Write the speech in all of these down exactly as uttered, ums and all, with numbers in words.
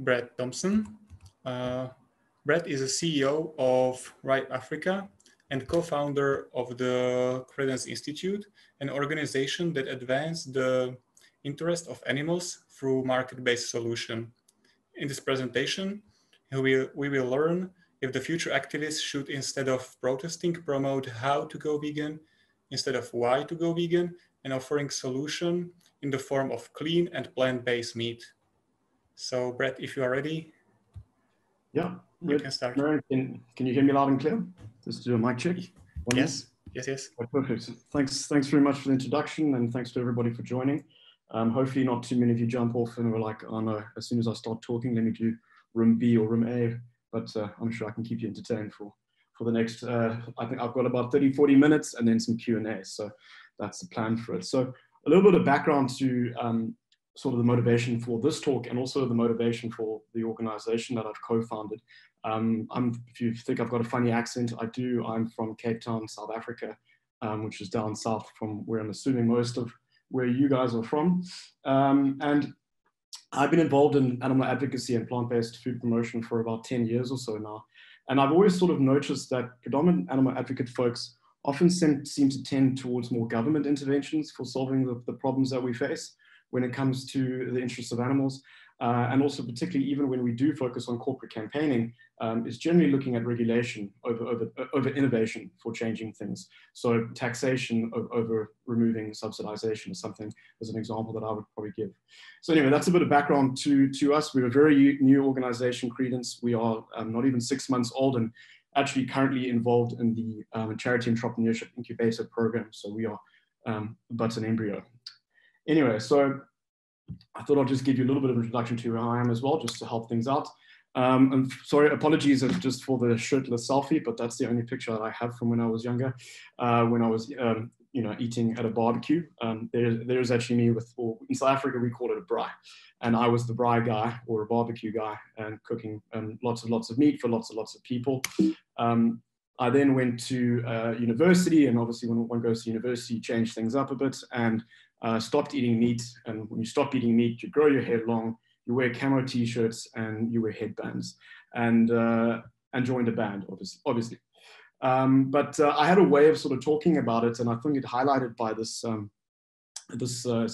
Brad Thompson. Uh, Brad is a C E O of Right Africa and co-founder of the Credence Institute, an organization that advances the interest of animals through market-based solution. In this presentation, we, we will learn if the future activists should, instead of protesting, promote how to go vegan, instead of why to go vegan, and offering solution in the form of clean and plant-based meat. So, Brett, if you are ready, yeah, you can start. Mary, can, can you hear me loud and clear? Just do a mic check. One yes, minute. yes, yes. Oh, perfect. Thanks, thanks very much for the introduction, and thanks to everybody for joining. Um, hopefully, not too many of you jump off and were like, "Oh no!" As soon as I start talking, let me do room B or room A. But uh, I'm sure I can keep you entertained for for the next. Uh, I think I've got about thirty, forty minutes, and then some Q and A. So that's the plan for it. So a little bit of background to. Um, sort of the motivation for this talk and also the motivation for the organization that I've co-founded. Um, I'm, if you think I've got a funny accent, I do. I'm from Cape Town, South Africa, um, which is down south from where I'm assuming most of where you guys are from. Um, and I've been involved in animal advocacy and plant-based food promotion for about ten years or so now. And I've always sort of noticed that predominant animal advocate folks often seem, seem to tend towards more government interventions for solving the, the problems that we face when it comes to the interests of animals. Uh, and also particularly even when we do focus on corporate campaigning, um, is generally looking at regulation over, over, over innovation for changing things. So taxation over, over removing subsidization is something, as an example, that I would probably give. So anyway, that's a bit of background to, to us. We're a very new organization, Credence. We are um, not even six months old and actually currently involved in the um, Charity Entrepreneurship Incubator Program. So we are um, but an embryo. Anyway, so I thought I'll just give you a little bit of introduction to who I am as well, just to help things out. Um, and sorry, apologies just for the shirtless selfie, but that's the only picture that I have from when I was younger, uh, when I was, um, you know, eating at a barbecue. Um, there, there is actually me with, well, in South Africa, we call it a braai. And I was the braai guy or a barbecue guy and cooking um, lots and lots of meat for lots and lots of people. Um, I then went to uh, university, and obviously when one goes to university, you change things up a bit and uh, stopped eating meat. And when you stop eating meat, you grow your hair long, you wear camo t-shirts and you wear headbands, and, uh, and joined a band, obviously. obviously. Um, but uh, I had a way of sort of talking about it, and I think it highlighted by this, um, this uh,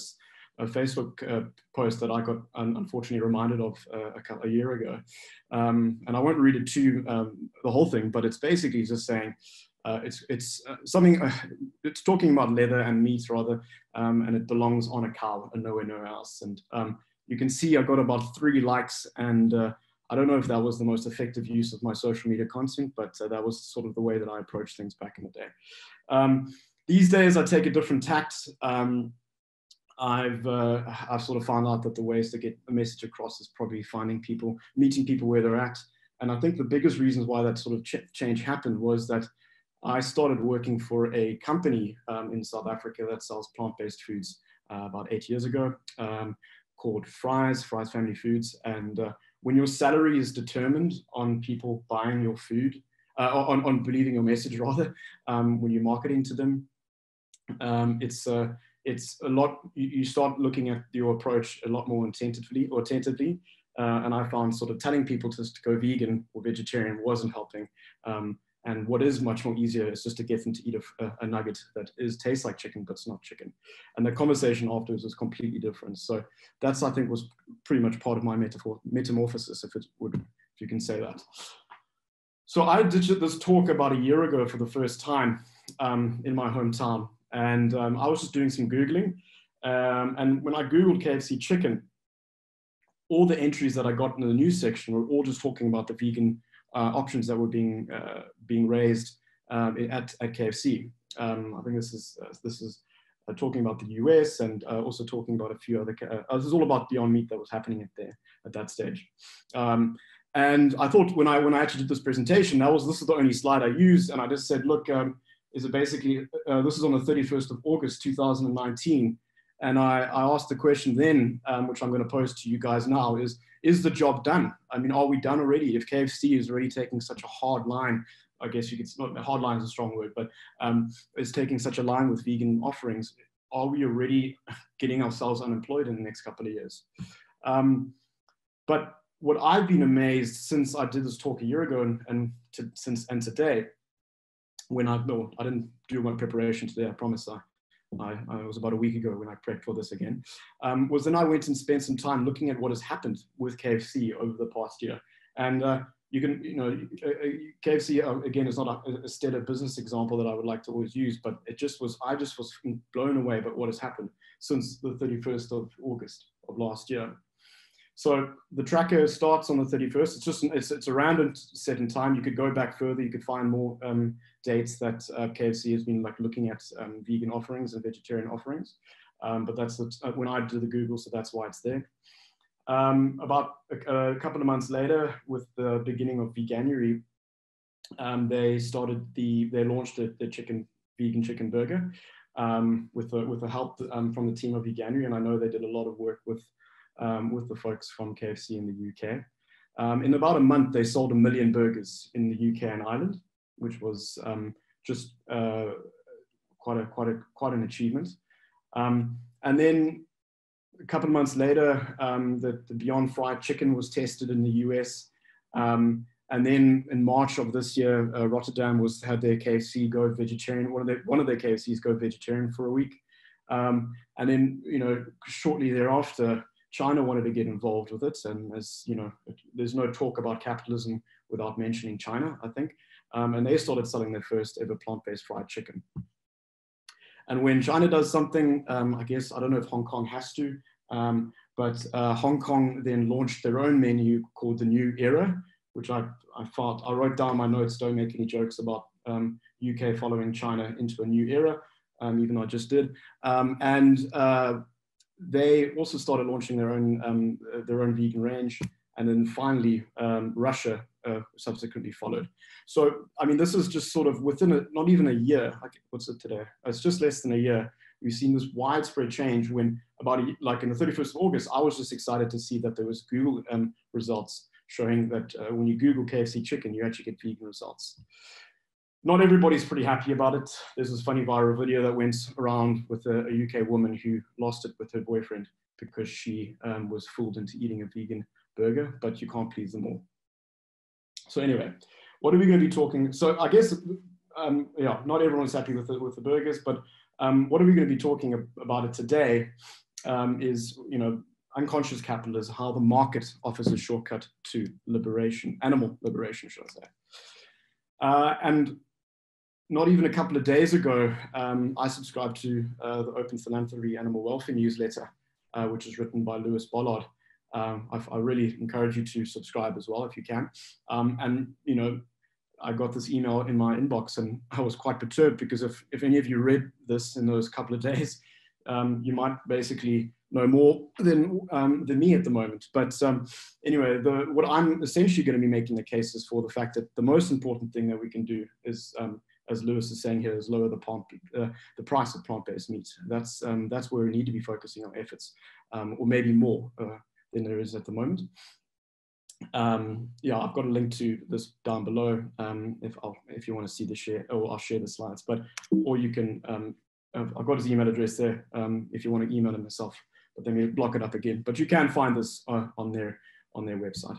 a Facebook uh, post that I got un unfortunately reminded of uh, a, couple, a year ago. Um, and I won't read it to you, um, the whole thing, but it's basically just saying, uh, it's, it's uh, something, uh, it's talking about leather and meat rather, um, and it belongs on a cow and nowhere, nowhere else. And um, you can see I got about three likes, and uh, I don't know if that was the most effective use of my social media content, but uh, that was sort of the way that I approached things back in the day. Um, these days I take a different tact. Um, I've, uh, I've sort of found out that the ways to get a message across is probably finding people, meeting people where they're at. And I think the biggest reasons why that sort of ch change happened was that I started working for a company um, in South Africa that sells plant-based foods uh, about eight years ago um, called Fries, Fries Family Foods. And uh, when your salary is determined on people buying your food, uh, on, on believing your message rather, um, when you're marketing to them, um, it's... Uh, It's a lot, you start looking at your approach a lot more attentively, or attentively. Uh, and I found sort of telling people to, to go vegan or vegetarian wasn't helping. Um, and what is much more easier is just to get them to eat a, a, a nugget that is tastes like chicken, but it's not chicken. And the conversation afterwards was completely different. So that's, I think, was pretty much part of my metaphor, metamorphosis, if, it would, if you can say that. So I did this talk about a year ago for the first time um, in my hometown. And um, I was just doing some Googling. Um, and when I Googled K F C chicken, all the entries that I got in the news section were all just talking about the vegan uh, options that were being, uh, being raised um, at, at K F C. Um, I think this is, uh, this is uh, talking about the U S and uh, also talking about a few other, uh, this is all about Beyond Meat that was happening at, there, at that stage. Um, and I thought when I, when I actually did this presentation, that was, this is the only slide I used. And I just said, look, um, is it basically, uh, this is on the thirty-first of August, two thousand nineteen. And I, I asked the question then, um, which I'm gonna post to you guys now is, is the job done? I mean, are we done already? If K F C is already taking such a hard line, I guess you could, not hard line is a strong word, but um, it's taking such a line with vegan offerings. Are we already getting ourselves unemployed in the next couple of years? Um, but what I've been amazed since I did this talk a year ago and, and to, since and today, when I've, no, I didn't do my preparation today, I promise. I, I, I was about a week ago when I prepped for this again, um, was then I went and spent some time looking at what has happened with K F C over the past year. And uh, you can, you know, K F C, uh, again, is not a, a stellar business example that I would like to always use, but it just was, I just was blown away by what has happened since the thirty-first of August of last year. So the tracker starts on the thirty-first. It's just, it's, it's around a certain time. You could go back further. You could find more um, dates that uh, K F C has been like looking at um, vegan offerings and vegetarian offerings. Um, but that's the, when I do the Google, so that's why it's there. Um, about a, a couple of months later, with the beginning of Veganuary, um, they started the, they launched a, the chicken, vegan chicken burger um, with, the, with the help um, from the team of Veganuary. And I know they did a lot of work with Um, with the folks from K F C in the U K. Um, in about a month, they sold a million burgers in the U K and Ireland, which was um, just uh, quite a quite a quite an achievement. Um, and then a couple of months later, um, the, the Beyond Fried Chicken was tested in the U S. Um, and then in March of this year, uh, Rotterdam was had their K F C go vegetarian. One of their one of their K F Cs go vegetarian for a week. Um, and then you know shortly thereafter, China wanted to get involved with it, and as you know, there's no talk about capitalism without mentioning China, I think. Um, and they started selling their first ever plant-based fried chicken. And when China does something, um, I guess, I don't know if Hong Kong has to, um, but uh, Hong Kong then launched their own menu called the New Era, which I, I thought, I wrote down my notes, don't make any jokes about um, U K following China into a new era, um, even though I just did. Um, and uh, They also started launching their own um, their own vegan range, and then finally um, Russia uh, subsequently followed. So I mean, this is just sort of within a, not even a year. What's it today? It's just less than a year. We've seen this widespread change. When about a, like in the thirty-first of August, I was just excited to see that there was Google um, results showing that uh, when you Google K F C chicken, you actually get vegan results. Not everybody's pretty happy about it. There's this funny viral video that went around with a, a U K woman who lost it with her boyfriend because she um, was fooled into eating a vegan burger, but you can't please them all. So anyway, what are we going to be talking? So I guess, um, yeah, not everyone's happy with the, with the burgers, but um, what are we going to be talking about it today um, is, you know, unconscious capitalism, how the market offers a shortcut to liberation, animal liberation, should I say. Uh, and not even a couple of days ago, um, I subscribed to uh, the Open Philanthropy Animal Welfare newsletter, uh, which is written by Lewis Bollard. Um, I, I really encourage you to subscribe as well if you can. Um, and, you know, I got this email in my inbox and I was quite perturbed because if, if any of you read this in those couple of days, um, you might basically know more than, um, than me at the moment. But um, anyway, the, what I'm essentially going to be making the cases for the fact that the most important thing that we can do is um, as Lewis is saying here, is lower the, plant, uh, the price of plant-based meat. That's, um, that's where we need to be focusing our efforts, um, or maybe more uh, than there is at the moment. Um, yeah, I've got a link to this down below um, if, I'll, if you want to see the share, or I'll share the slides, but, or you can, um, I've got his email address there um, if you want to email him yourself, but then we'll block it up again. But you can find this uh, on, their, on their website.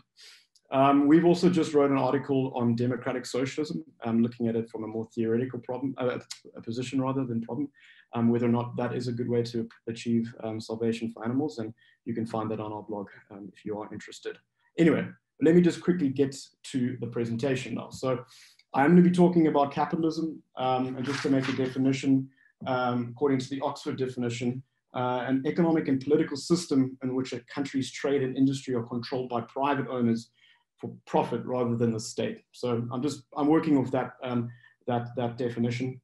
Um, we've also just wrote an article on democratic socialism, um, looking at it from a more theoretical problem, uh, a position rather than problem, um, whether or not that is a good way to achieve um, salvation for animals. And you can find that on our blog um, if you are interested. Anyway, let me just quickly get to the presentation now. So I'm going to be talking about capitalism, um, and just to make a definition, um, according to the Oxford definition, uh, an economic and political system in which a country's trade and industry are controlled by private owners for profit rather than the state. So I'm just, I'm working off that, um, that, that definition.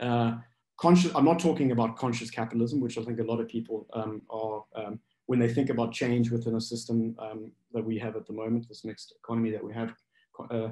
Uh, conscious, I'm not talking about conscious capitalism, which I think a lot of people um, are, um, when they think about change within a system um, that we have at the moment, this mixed economy that we have, uh,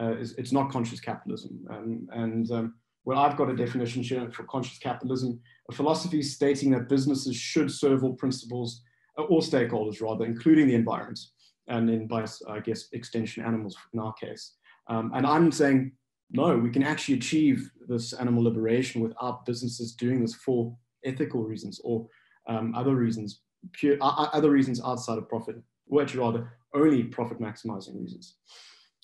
uh, is, it's not conscious capitalism. Um, and um, well, I've got a definition here for conscious capitalism, a philosophy stating that businesses should serve all principles, uh, all stakeholders rather, including the environment. And then by, I guess, extension animals in our case. Um, and I'm saying, no, we can actually achieve this animal liberation without businesses doing this for ethical reasons or um, other reasons, pure, uh, other reasons outside of profit, or actually rather only profit maximizing reasons.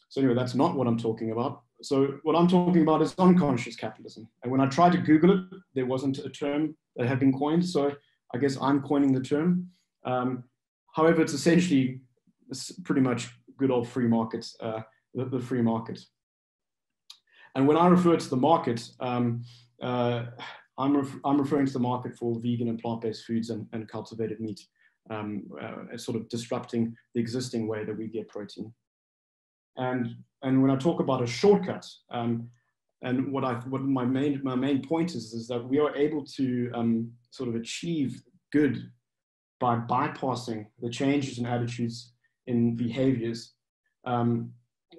So anyway, that's not what I'm talking about. So what I'm talking about is unconscious capitalism. And when I tried to Google it, there wasn't a term that had been coined. So I guess I'm coining the term. Um, however, it's essentially it's pretty much good old free markets, uh, the, the free market. And when I refer to the market, um, uh, I'm, ref I'm referring to the market for vegan and plant-based foods and, and cultivated meat, um, uh, sort of disrupting the existing way that we get protein. And, and when I talk about a shortcut, um, and what, I, what my, main, my main point is, is that we are able to um, sort of achieve good by bypassing the changes in attitudes in behaviors, um,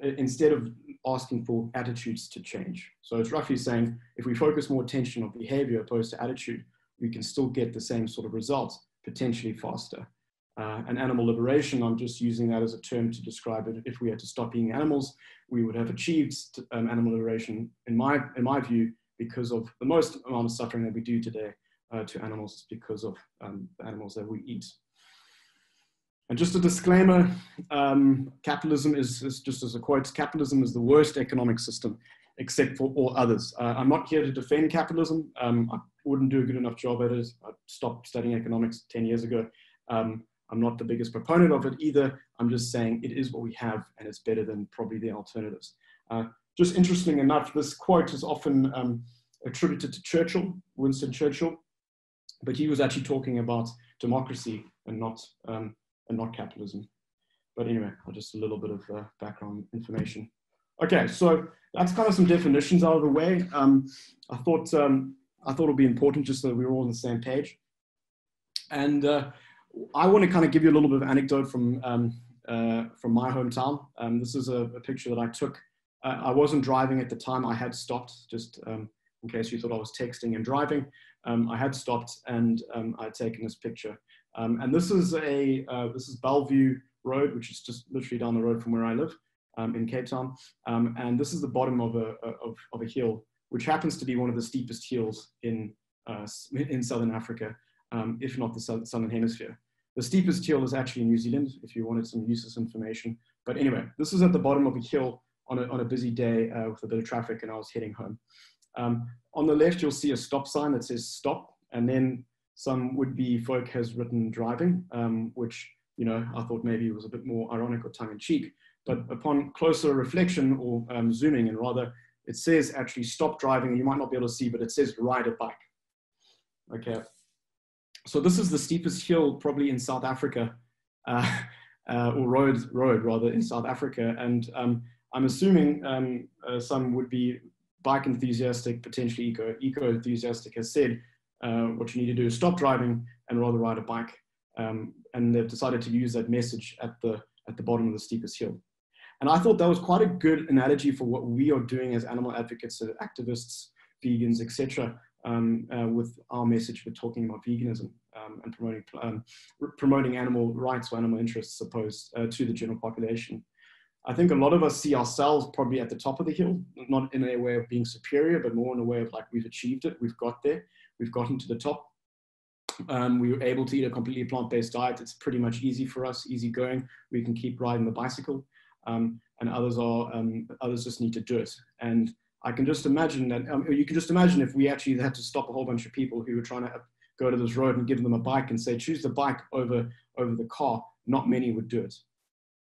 instead of asking for attitudes to change. So it's roughly saying, if we focus more attention on behavior opposed to attitude, we can still get the same sort of results, potentially faster. Uh, and animal liberation, I'm just using that as a term to describe it. If we had to stop eating animals, we would have achieved um, animal liberation, in my, in my view, because of the most amount of suffering that we do today uh, to animals because of um, the animals that we eat. And just a disclaimer, um, capitalism is, is, just as a quote, capitalism is the worst economic system, except for all others. Uh, I'm not here to defend capitalism. Um, I wouldn't do a good enough job at it. I stopped studying economics ten years ago. Um, I'm not the biggest proponent of it either. I'm just saying it is what we have, and it's better than probably the alternatives. Uh, just interesting enough, this quote is often um, attributed to Churchill, Winston Churchill, but he was actually talking about democracy and not, um, and not capitalism. But anyway, just a little bit of uh, background information. Okay, so that's kind of some definitions out of the way. Um, I thought um, I thought it would be important just so we were all on the same page. And uh, I want to kind of give you a little bit of anecdote from, um, uh, from my hometown. Um, this is a, a picture that I took. Uh, I wasn't driving at the time. I had stopped, just um, in case you thought I was texting and driving. Um, I had stopped and um, I had taken this picture. Um, and this is, a, uh, this is Bellevue Road, which is just literally down the road from where I live um, in Cape Town. Um, and this is the bottom of a, of, of a hill, which happens to be one of the steepest hills in, uh, in Southern Africa. Um, if not the Southern Hemisphere. The steepest hill is actually in New Zealand, if you wanted some useless information. But anyway, this is at the bottom of a hill on a, on a busy day uh, with a bit of traffic, and I was heading home. Um, on the left, you'll see a stop sign that says stop, and then some would-be folk has written driving, um, which, you know, I thought maybe was a bit more ironic or tongue-in-cheek. But upon closer reflection, or um, zooming in rather, it says actually stop driving. You might not be able to see, but it says ride a bike. Okay. So this is the steepest hill probably in South Africa, uh, uh, or road, road rather, in South Africa. And um, I'm assuming um, uh, some would-be bike enthusiastic, potentially eco, eco-enthusiastic has said, uh, what you need to do is stop driving and rather ride a bike. Um, and they've decided to use that message at the, at the bottom of the steepest hill. And I thought that was quite a good analogy for what we are doing as animal advocates, as activists, vegans, et cetera, Um, uh, with our message, we're talking about veganism um, and promoting um, promoting animal rights or animal interests opposed uh, to the general population. I think a lot of us see ourselves probably at the top of the hill, not in a way of being superior, but more in a way of like we've achieved it, we've got there, we've gotten to the top. Um, we were able to eat a completely plant-based diet. It's pretty much easy for us, easy going. We can keep riding the bicycle, um, and others are um, others just need to do it. And I can just imagine that, um, you can just imagine if we actually had to stop a whole bunch of people who were trying to go to this road and give them a bike and say, choose the bike over, over the car, not many would do it.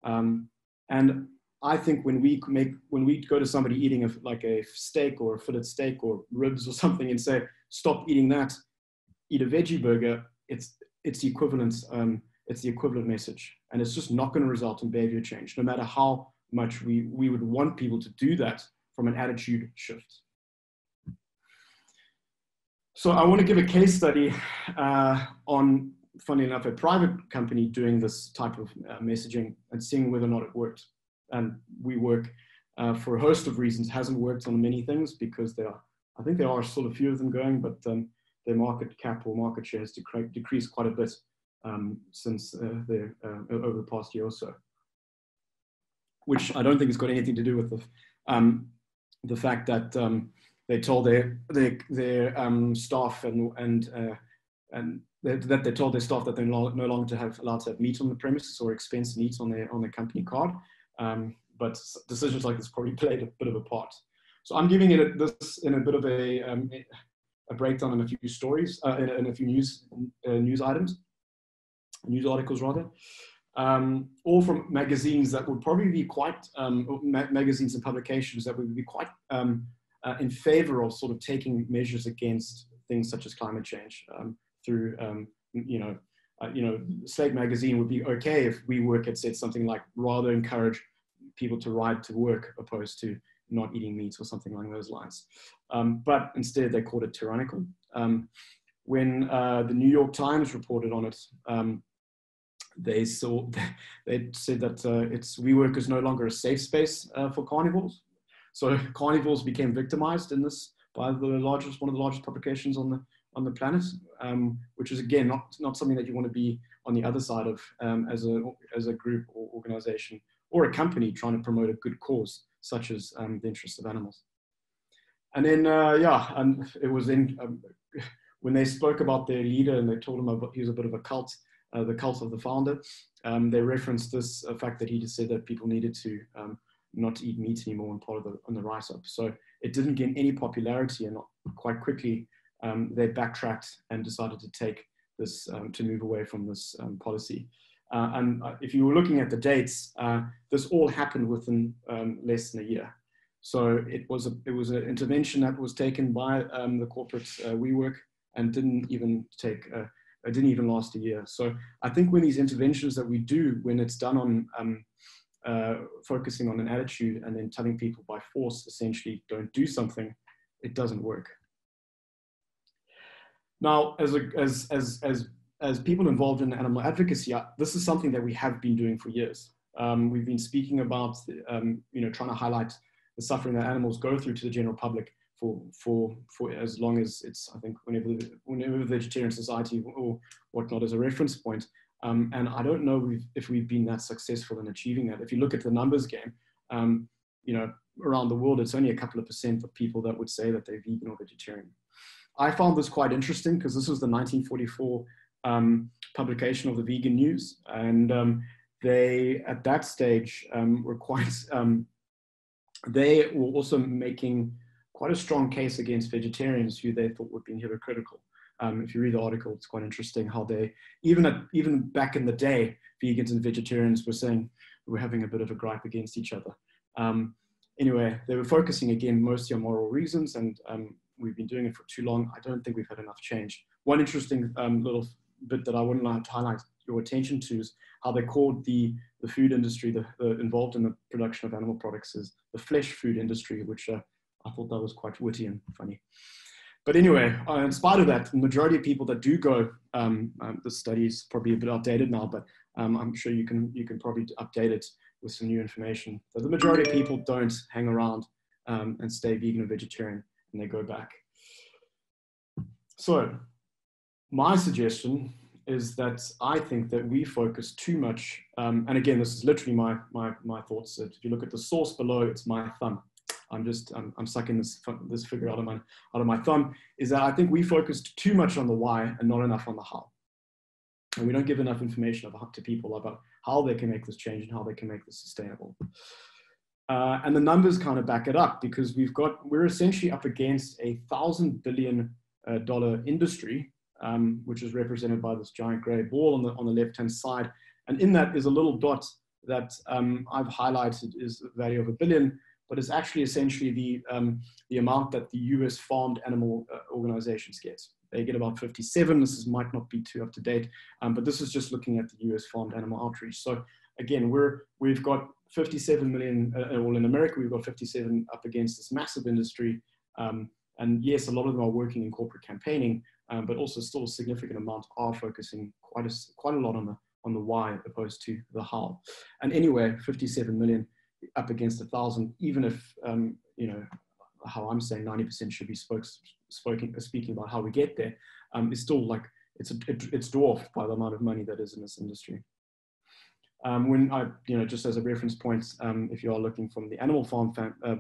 Um, and I think when we make, when we go to somebody eating a, like a steak or a fillet steak or ribs or something and say, stop eating that, eat a veggie burger, it's, it's the equivalent, um, it's the equivalent message. And it's just not going to result in behavior change, no matter how much we, we would want people to do that. From an attitude shift. So I want to give a case study uh, on, funny enough, a private company doing this type of uh, messaging and seeing whether or not it worked. And WeWork, uh, for a host of reasons, hasn't worked on many things because there are, I think there are still a few of them going, but um, their market cap or market share has dec decreased quite a bit um, since uh, their, uh, over the past year or so, which I don't think has got anything to do with the um, the fact that um, they told their, their, their um, staff and, and uh, and they, that they told their staff that they're no, no longer to have allowed to have meat on the premises or expense meat on their on their company card. Um, but decisions like this probably played a bit of a part. So I'm giving it a, this in a bit of a, um, a breakdown in a few stories, uh, in, in a few news uh, news items, news articles rather. Um, all from magazines that would probably be quite, um, ma magazines and publications that would be quite um, uh, in favor of sort of taking measures against things such as climate change um, through, um, you know, uh, you know, Slate magazine would be okay if WeWork had said something like rather encourage people to ride to work opposed to not eating meat or something along those lines. Um, but instead they called it tyrannical. Um, when uh, the New York Times reported on it, um, They saw, they said that uh, it's WeWork is no longer a safe space uh, for carnivores. So carnivores became victimized in this by the largest, one of the largest publications on the on the planet, um, which is again not not something that you want to be on the other side of um, as a as a group or organization or a company trying to promote a good cause such as um, the interests of animals. And then uh, yeah, and it was in um, when they spoke about their leader and they told him about, he was a bit of a cult. Uh, the cult of the founder, um, they referenced this uh, fact that he just said that people needed to um, not eat meat anymore on part of the, on the write-up. So it didn't gain any popularity, and not quite quickly um, they backtracked and decided to take this, um, to move away from this um, policy. Uh, and uh, if you were looking at the dates, uh, this all happened within um, less than a year. So it was a, it was an intervention that was taken by um, the corporate uh, WeWork and didn't even take uh, It didn't even last a year. So I think when these interventions that we do, when it's done on um, uh, focusing on an attitude and then telling people by force, essentially don't do something, it doesn't work. Now, as a, as as as as people involved in animal advocacy, I, this is something that we have been doing for years. Um, we've been speaking about, um, you know, trying to highlight the suffering that animals go through to the general public. For, for, for as long as it's, I think, whenever the, whenever the vegetarian society or whatnot is a reference point. Um, and I don't know we've, if we've been that successful in achieving that. If you look at the numbers game, um, you know, around the world, it's only a couple of percent of people that would say that they're vegan or vegetarian. I found this quite interesting because this was the nineteen forty-four um, publication of the Vegan News. And um, they, at that stage, um, were quite, um, they were also making quite a strong case against vegetarians who they thought were being hypocritical. Um, if you read the article, it's quite interesting how they, even at, even back in the day, vegans and vegetarians were saying we're having a bit of a gripe against each other. Um, anyway, they were focusing again mostly on moral reasons, and um, we've been doing it for too long. I don't think we've had enough change. One interesting um, little bit that I wouldn't like to highlight your attention to is how they called the, the food industry the, the involved in the production of animal products is the flesh food industry, which uh, I thought that was quite witty and funny. But anyway, uh, in spite of that, the majority of people that do go, um, um, this study is probably a bit outdated now, but um, I'm sure you can, you can probably update it with some new information. But the majority of people don't hang around um, and stay vegan or vegetarian, and they go back. So my suggestion is that I think that we focus too much, um, and again, this is literally my, my, my thoughts. If you look at the source below, it's my thumb. I'm just, I'm, I'm sucking this, this figure out of, my, out of my thumb, is that I think we focused too much on the why and not enough on the how. And we don't give enough information about, to people about how they can make this change and how they can make this sustainable. Uh, and the numbers kind of back it up, because we've got, we're essentially up against a thousand billion dollar industry, um, which is represented by this giant gray ball on the, on the left-hand side. And in that is a little dot that um, I've highlighted is the value of a billion, but it's actually essentially the, um, the amount that the U S farmed animal uh, organizations get. They get about fifty-seven. This is, might not be too up to date, um, but this is just looking at the U S farmed animal outreach. So again, we're, we've got fifty-seven million, uh, well in America, we've got fifty-seven up against this massive industry. Um, and yes, a lot of them are working in corporate campaigning, um, but also still a significant amount are focusing quite a, quite a lot on the, on the why opposed to the how. And anyway, fifty-seven million up against a thousand, even if, um, you know, how I'm saying ninety percent should be spokes, spoken, speaking about how we get there, um, it's still like, it's, a, it, it's dwarfed by the amount of money that is in this industry. Um, when I, you know, just as a reference point, um, if you are looking from the animal farm, fam, uh,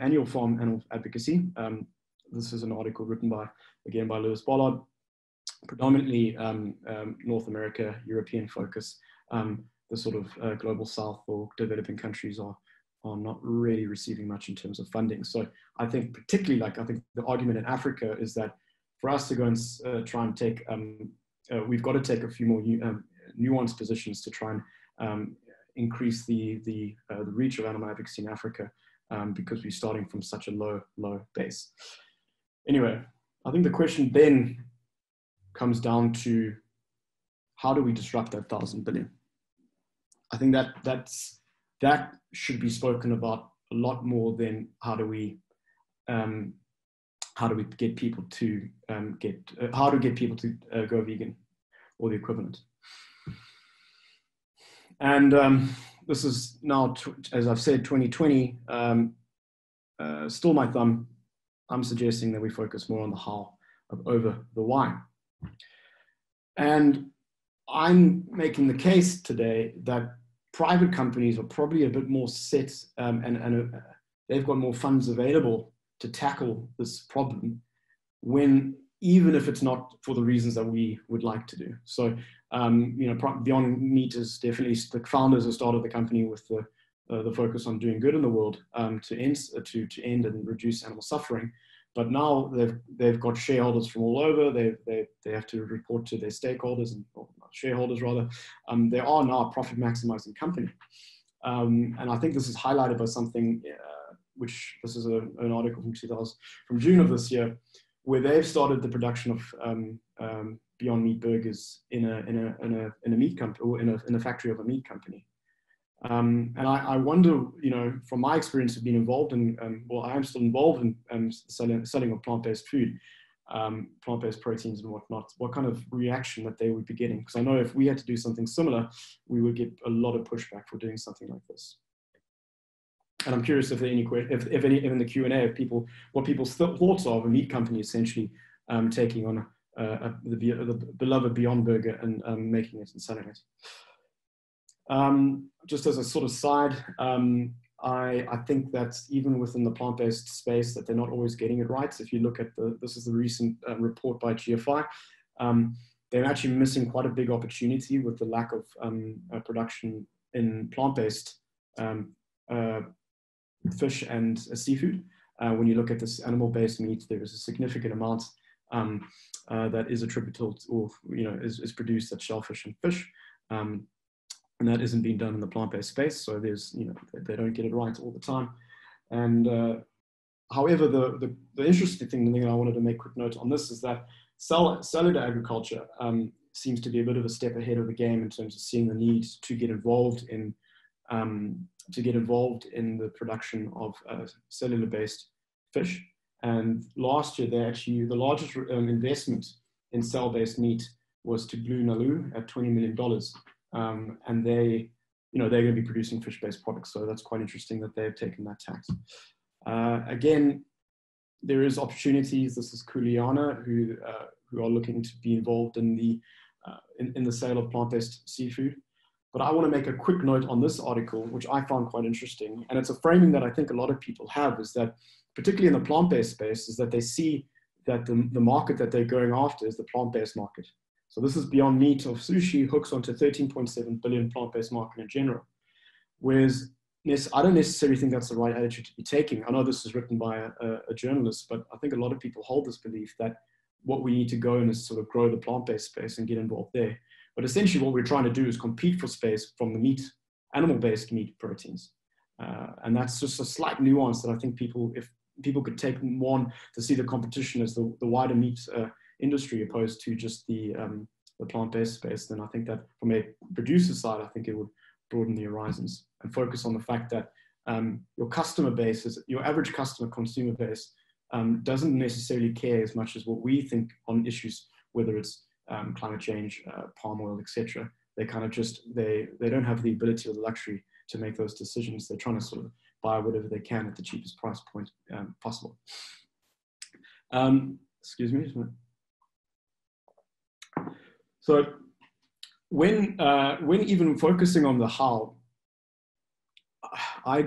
annual farm animal advocacy, um, this is an article written by, again, by Lewis Bollard, predominantly um, um, North America, European focus. Um, the sort of uh, global south or developing countries are are not really receiving much in terms of funding. So I think particularly, like, I think the argument in Africa is that for us to go and uh, try and take, um, uh, we've got to take a few more um, nuanced positions to try and um, increase the the, uh, the reach of animal advocacy in Africa, um, because we're starting from such a low, low base. Anyway, I think the question then comes down to, how do we disrupt that thousand billion? I think that that's, that should be spoken about a lot more than how do we, um, how do we get people to um, get, uh, how to get people to uh, go vegan or the equivalent. And um, this is now, as I've said, twenty twenty, um, uh, still my thumb. I'm suggesting that we focus more on the how over the why. And I'm making the case today that private companies are probably a bit more set, um, and, and uh, they've got more funds available to tackle this problem, when, even if it's not for the reasons that we would like to do. So, um, you know, Beyond Meat is definitely, the founders who started the company with the, uh, the focus on doing good in the world, um, to, end, to, to end and reduce animal suffering. But now they've, they've got shareholders from all over. They, they, they have to report to their stakeholders, and or shareholders rather. Um, they are now a profit maximizing company. Um, and I think this is highlighted by something, uh, which this is a, an article from two thousand, from June of this year, where they've started the production of um, um, Beyond Meat burgers in a, in a, in a, in a meat company, or in a, in a factory of a meat company. Um, and I, I wonder, you know, from my experience of being involved in, um, well, I am still involved in um, selling, selling of plant-based food, um, plant-based proteins and whatnot, what kind of reaction that they would be getting. Because I know if we had to do something similar, we would get a lot of pushback for doing something like this. And I'm curious if there are any, if, if any, in the Q and A, if people, what people's thoughts are of a meat company essentially um, taking on uh, a, the, the beloved Beyond Burger and um, making it and selling it. Um, just as a sort of side, um, I, I think that even within the plant-based space that they're not always getting it right. So if you look at the, this is the recent uh, report by G F I, um, they're actually missing quite a big opportunity with the lack of um, uh, production in plant-based um, uh, fish and uh, seafood. Uh, when you look at this animal-based meat, there is a significant amount um, uh, that is attributable to, or, you know, is, is produced at shellfish and fish. Um, And that isn't being done in the plant-based space, so there's, you know, they don't get it right all the time. And uh, however, the, the the interesting thing, the thing that I wanted to make a quick note on this is that cell, cellular agriculture um, seems to be a bit of a step ahead of the game in terms of seeing the need to get involved in um, to get involved in the production of uh, cellular-based fish. And last year, they actually the largest um, investment in cell-based meat was to Blue Nalu at twenty million dollars. Um, and they, you know, they're going to be producing fish-based products. So that's quite interesting that they've taken that tack. Uh, again, there is opportunities. This is Cooliana, who uh, who are looking to be involved in the uh, in, in the sale of plant-based seafood. But I want to make a quick note on this article, which I found quite interesting, and it's a framing that I think a lot of people have, is that particularly in the plant-based space, is that they see that the the market that they're going after is the plant-based market. So this is Beyond Meat of sushi hooks onto thirteen point seven billion plant-based market in general. Whereas I don't necessarily think that's the right attitude to be taking. I know this is written by a, a journalist, but I think a lot of people hold this belief that what we need to go in is sort of grow the plant-based space and get involved there. But essentially what we're trying to do is compete for space from the meat, animal-based meat proteins. Uh, and that's just a slight nuance that I think people, if people could take more on to see the competition as the, the wider meat uh, industry opposed to just the um, the plant-based space, then I think that from a producer side, I think it would broaden the horizons and focus on the fact that um, your customer base, is, your average customer consumer base um, doesn't necessarily care as much as what we think on issues, whether it's um, climate change, uh, palm oil, et cetera. They kind of just, they, they don't have the ability or the luxury to make those decisions. They're trying to sort of buy whatever they can at the cheapest price point um, possible. Um, excuse me. So when, uh, when even focusing on the how, I,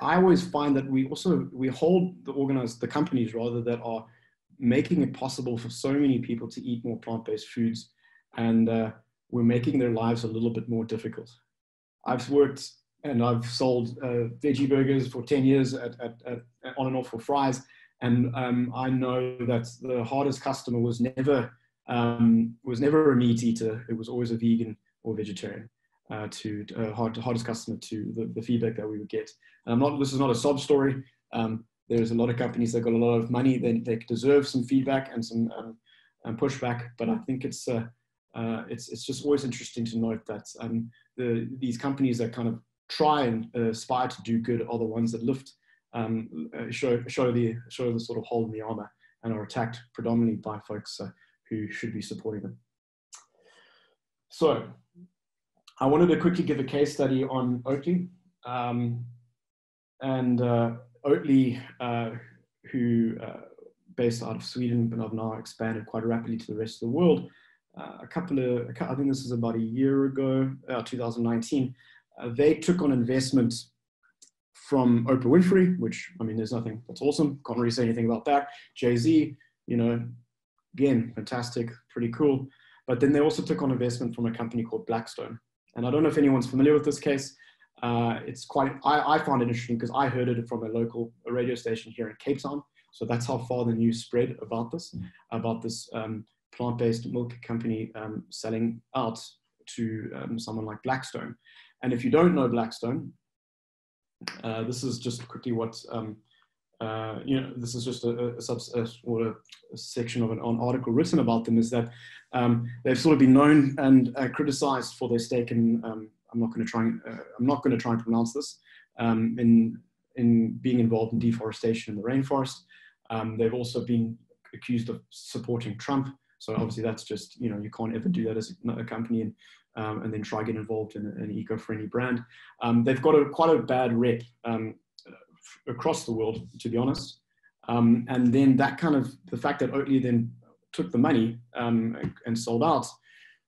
I always find that we also, we hold the organized, the companies rather that are making it possible for so many people to eat more plant-based foods, and uh, we're making their lives a little bit more difficult. I've worked and I've sold uh, veggie burgers for ten years at, at, at, on and off for Fries, and um, I know that the hardest customer was never um, was never a meat eater. It was always a vegan or vegetarian. Uh, to uh, hard, hardest customer to the, the feedback that we would get. And I'm not, this is not a sob story. Um, there's a lot of companies that got a lot of money. They, they deserve some feedback and some um, and pushback. But I think it's, uh, uh, it's, it's just always interesting to note that um, the, these companies that kind of try and uh, aspire to do good are the ones that lift, um, uh, show, show, the, show the sort of hole in the armor, and are attacked predominantly by folks uh, who should be supporting them. So, I wanted to quickly give a case study on Oatly, um, and uh, Oatly, uh, who uh, based out of Sweden, but I've now expanded quite rapidly to the rest of the world. Uh, a couple of, I think this is about a year ago, uh, two thousand nineteen, uh, they took on investment from Oprah Winfrey, which, I mean, there's nothing, that's awesome. Can't really say anything about that. Jay-Z, you know, again, fantastic, pretty cool. But then they also took on investment from a company called Blackstone. And I don't know if anyone's familiar with this case. Uh, it's quite, I, I found it interesting because I heard it from a local a radio station here in Cape Town. So that's how far the news spread about this, about this um, plant-based milk company um, selling out to um, someone like Blackstone. And if you don't know Blackstone, uh, this is just quickly what, um, uh, you know, this is just a, a, sub, a, or a, a section of an, an article written about them, is that Um, they've sort of been known and uh, criticized for their stake in, um, I'm not going to try and, uh, I'm not going to try and pronounce this, um, in, in being involved in deforestation in the rainforest. Um, they've also been accused of supporting Trump. So obviously that's just, you know, you can't ever do that as a company, and, um, and then try to get involved in an eco-friendly brand. Um, they've got a, quite a bad rep um, across the world, to be honest. Um, and then that kind of, the fact that Oatly then took the money um, and sold out,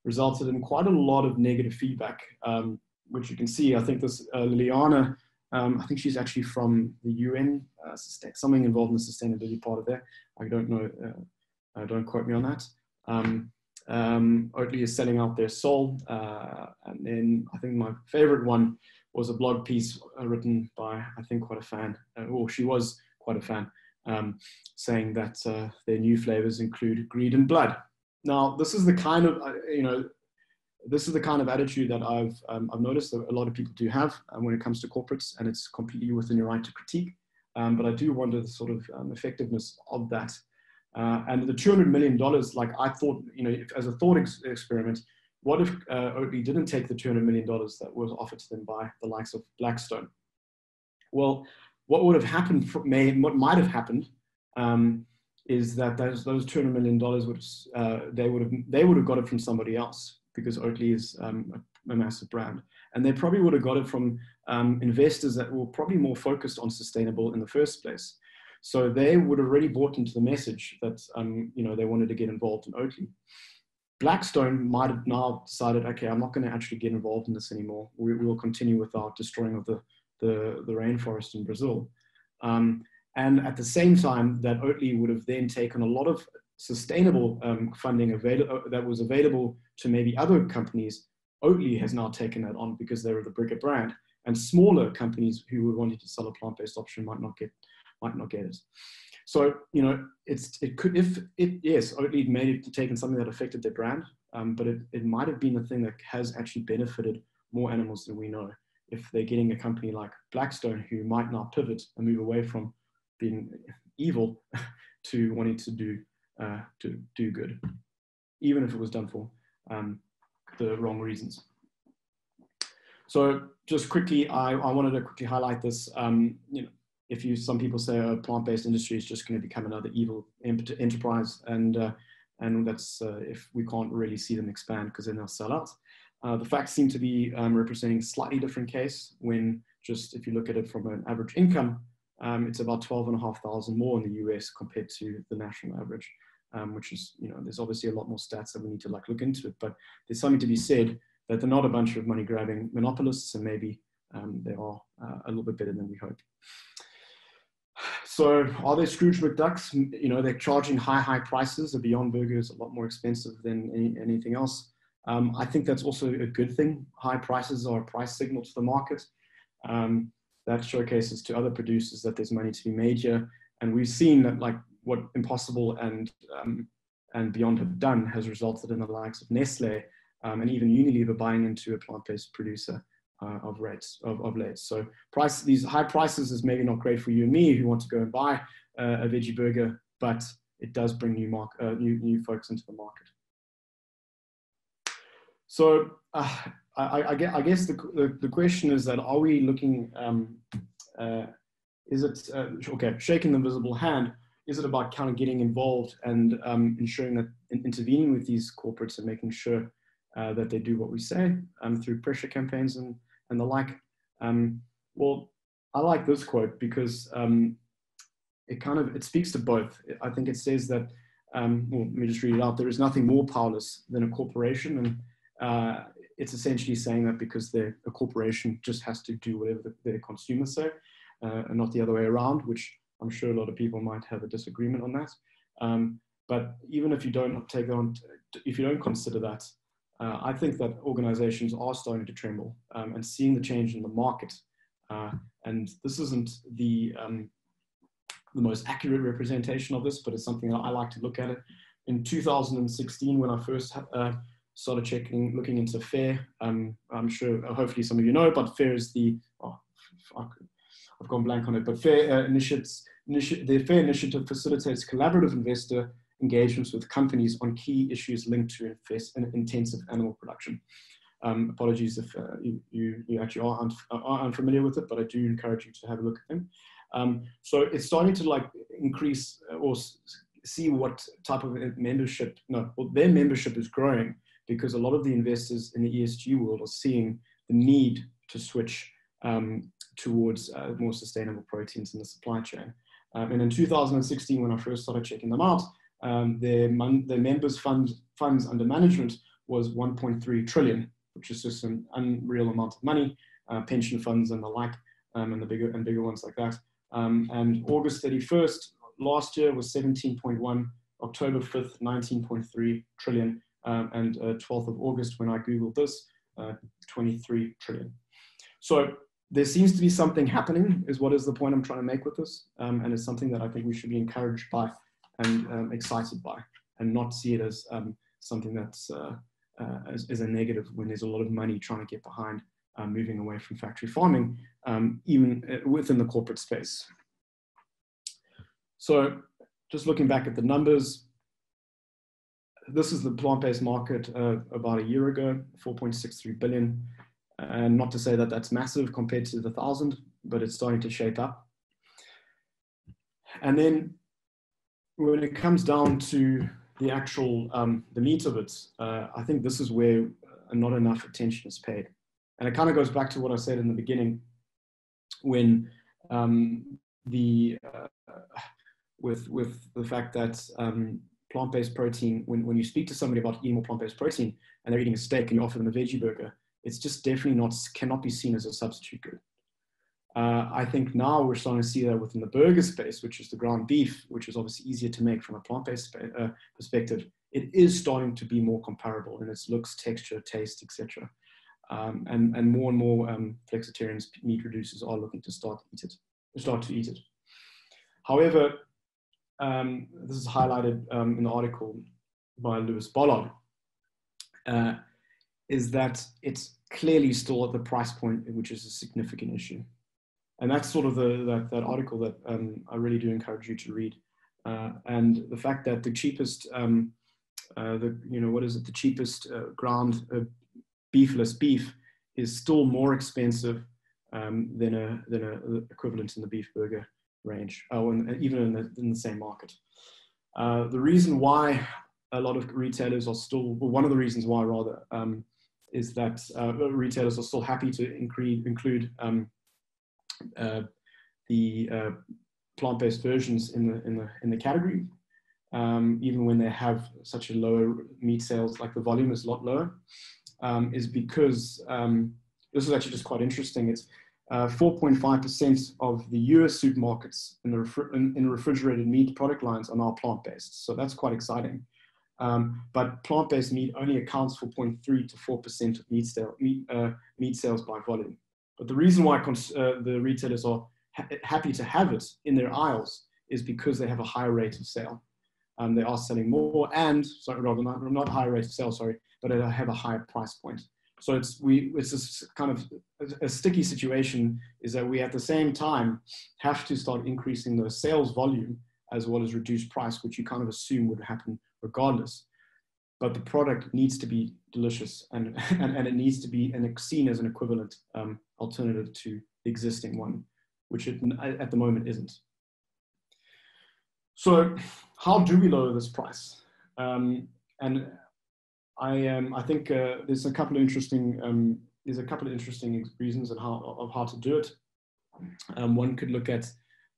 resulted in quite a lot of negative feedback, um, which you can see. I think this uh, Liliana, um, I think she's actually from the U N, uh, something involved in the sustainability part of there. I don't know, uh, uh, don't quote me on that. Um, um, Oatly is selling out their soul. Uh, and then I think my favorite one was a blog piece uh, written by, I think, quite a fan, uh, or she was quite a fan, Um, saying that uh, their new flavors include greed and blood. Now, this is the kind of, uh, you know, this is the kind of attitude that I've, um, I've noticed that a lot of people do have um, when it comes to corporates, and it's completely within your right to critique. Um, but I do wonder the sort of um, effectiveness of that. Uh, and the two hundred million dollars, like I thought, you know, if, as a thought ex experiment, what if uh, Oatly didn't take the two hundred million dollars that was offered to them by the likes of Blackstone? Well, what would have happened, may, what might have happened, um, is that those, those two hundred million dollars, would, uh, they, would have, they would have got it from somebody else, because Oatly is um, a, a massive brand. And they probably would have got it from um, investors that were probably more focused on sustainable in the first place. So they would have already bought into the message that um, you know, they wanted to get involved in Oatly. Blackstone might have now decided, okay, I'm not going to actually get involved in this anymore. We, we will continue with our destroying of the The, the rainforest in Brazil. Um, and at the same time that Oatly would have then taken a lot of sustainable um, funding available that was available to maybe other companies, Oatly has now taken that on because they were the bigger brand, and smaller companies who would wanted to sell a plant-based option might not get, might not get it. So, you know, it's, it could, if it, yes, Oatly made it, taken something that affected their brand, um, but it, it might've been the thing that has actually benefited more animals than we know, if they're getting a company like Blackstone, who might now pivot and move away from being evil to wanting to do, uh, to do good, even if it was done for um, the wrong reasons. So just quickly, I, I wanted to quickly highlight this. Um, you know, if you, some people say a oh, plant-based industry is just going to become another evil enterprise, and, uh, and that's uh, if we can't really see them expand, because then they'll sell out. Uh, the facts seem to be um, representing a slightly different case, when just if you look at it from an average income, um, it's about twelve and a half thousand more in the U S compared to the national average, um, which is, you know, there's obviously a lot more stats that we need to like look into it, but there's something to be said that they're not a bunch of money grabbing monopolists, and maybe um, they are uh, a little bit better than we hope. So are there Scrooge McDucks? You know, they're charging high, high prices. A Beyond Burger is a lot more expensive than any, anything else. Um, I think that's also a good thing. High prices are a price signal to the market. Um, that showcases to other producers that there's money to be made here. And we've seen that, like, what Impossible and, um, and Beyond have done has resulted in the likes of Nestle um, and even Unilever buying into a plant-based producer uh, of, rates, of, of late. So price, these high prices is maybe not great for you and me who want to go and buy uh, a veggie burger, but it does bring new, mark, uh, new, new folks into the market. So uh, I, I, I guess the, the, the question is that, are we looking, um, uh, is it, uh, okay, shaking the invisible hand, is it about kind of getting involved and um, ensuring that, in, intervening with these corporates and making sure uh, that they do what we say um, through pressure campaigns and, and the like? Um, well, I like this quote because um, it kind of, it speaks to both. I think it says that, um, well, let me just read it out. There is nothing more powerless than a corporation. And Uh, it's essentially saying that because a corporation just has to do whatever the, their consumers say, uh, and not the other way around, which I'm sure a lot of people might have a disagreement on that. Um, but even if you don't take on, if you don't consider that, uh, I think that organizations are starting to tremble um, and seeing the change in the market. Uh, and this isn't the, um, the most accurate representation of this, but it's something that I like to look at it. In two thousand sixteen, when I first uh, started checking, looking into FAIR. Um, I'm sure, uh, hopefully some of you know, but FAIR is the, oh, fuck, I've gone blank on it, but FAIR uh, initiatives, initi the FAIR initiative facilitates collaborative investor engagements with companies on key issues linked to intensive animal production. Um, apologies if uh, you, you, you actually are, unf are unfamiliar with it, but I do encourage you to have a look at them. Um, so it's starting to like increase or see what type of membership, no, well, their membership is growing, because a lot of the investors in the E S G world are seeing the need to switch um, towards uh, more sustainable proteins in the supply chain. Um, and in two thousand sixteen, when I first started checking them out, um, their, their members' fund, funds under management was one point three trillion, which is just an unreal amount of money, uh, pension funds and the like, um, and the bigger and bigger ones like that. Um, and August thirty-first last year was seventeen point one, October fifth, nineteen point three trillion. Um, and uh, twelfth of August, when I Googled this, uh, twenty-three trillion. So there seems to be something happening, is what is the point I'm trying to make with this. Um, and it's something that I think we should be encouraged by and um, excited by, and not see it as um, something that's uh, uh, as, as a negative when there's a lot of money trying to get behind uh, moving away from factory farming, um, even within the corporate space. So just looking back at the numbers, this is the plant-based market uh, about a year ago, four point six three billion. And not to say that that's massive compared to the thousand, but it's starting to shape up. And then when it comes down to the actual, um, the meat of it, uh, I think this is where not enough attention is paid. And it kind of goes back to what I said in the beginning, when um, the, uh, with, with the fact that, um, plant-based protein, when, when you speak to somebody about eating more plant-based protein and they're eating a steak and you offer them a veggie burger, it's just definitely not, cannot be seen as a substitute good. Uh, I think now we're starting to see that within the burger space, which is the ground beef, which is obviously easier to make from a plant-based uh, perspective, it is starting to be more comparable in its looks, texture, taste, et cetera. Um, and, and more and more um, flexitarians, meat reducers are looking to start, eat it, start to eat it. However, Um, this is highlighted um, in the article by Lewis Bollard, uh, is that it's clearly still at the price point, which is a significant issue. And that's sort of the, that, that article that um, I really do encourage you to read. Uh, and the fact that the cheapest, um, uh, the, you know, what is it, the cheapest uh, ground uh, beefless beef is still more expensive um, than a, than a equivalent in the beef burger range, oh, and even in the, in the same market. Uh, the reason why a lot of retailers are still, well, one of the reasons why rather, um, is that uh, retailers are still happy to include, include um, uh, the uh, plant-based versions in the, in the, in the category, um, even when they have such a lower meat sales, like the volume is a lot lower, um, is because, um, this is actually just quite interesting, it's four point five percent uh, of the U S supermarkets in the refri in, in refrigerated meat product lines are now plant-based. So that's quite exciting. Um, but plant-based meat only accounts for zero point three to four percent of meat, sale, meat, uh, meat sales by volume. But the reason why cons uh, the retailers are ha happy to have it in their aisles is because they have a higher rate of sale. Um, they are selling more and, sorry, rather not, not higher rate of sale, sorry, but they have a higher price point. So it's, we, it's this kind of a, a sticky situation, is that we at the same time have to start increasing the sales volume as well as reduce price, which you kind of assume would happen regardless. But the product needs to be delicious, and, and, and it needs to be an, seen as an equivalent um, alternative to the existing one, which it, at the moment isn't. So how do we lower this price? Um, and I, um, I think uh, there's a couple of interesting, um, there's a couple of interesting reasons of how, of how to do it. Um, one could look at,